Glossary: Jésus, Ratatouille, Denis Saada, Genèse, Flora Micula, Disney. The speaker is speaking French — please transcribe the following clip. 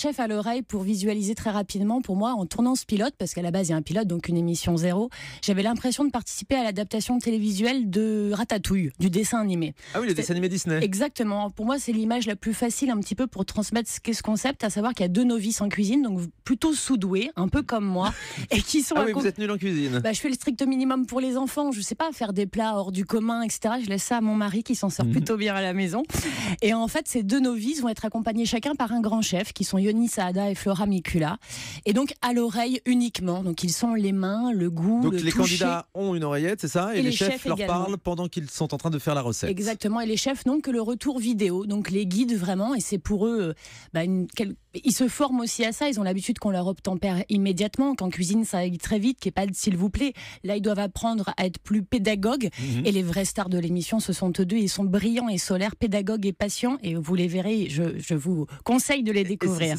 chef à l'oreille pour visualiser très rapidement. Pour moi, en tournant ce pilote, parce qu'à la base il y a un pilote, donc une émission zéro, j'avais l'impression de participer à l'adaptation télévisuelle de Ratatouille, du dessin animé. Ah oui, le dessin animé Disney. Exactement. Pour moi, c'est l'image la plus facile un petit peu pour transmettre ce qu'est ce concept, à savoir qu'il y a deux novices en cuisine, donc plutôt sous-doués, un peu comme moi, et qui sont... Ah oui, vous êtes nul en cuisine. Bah, je fais le strict minimum pour les enfants, je sais pas, faire des plats hors du commun, etc. Je laisse ça à mon mari qui s'en sort plutôt bien à la maison. Et en fait, ces deux novices vont être accompagnés chacun par un grand chef, qui sont Denis Saada et Flora Micula. Et donc, à l'oreille uniquement. Donc, ils sont les mains, le goût, donc, le toucher. Donc, les candidats ont une oreillette, c'est ça? Et les chefs leur parlent pendant qu'ils sont en train de faire la recette. Exactement. Et les chefs n'ont que le retour vidéo. Donc, les guides, vraiment. Et c'est pour eux... Bah, ils se forment aussi à ça. Ils ont l'habitude qu'on leur obtempère immédiatement, qu'en cuisine ça aille très vite, qu'il n'y ait pas de s'il vous plaît. Là, ils doivent apprendre à être plus pédagogues. Et les vrais stars de l'émission, ce sont eux deux. Ils sont brillants et solaires, pédagogues et patients. Et vous les verrez, je vous conseille de les découvrir.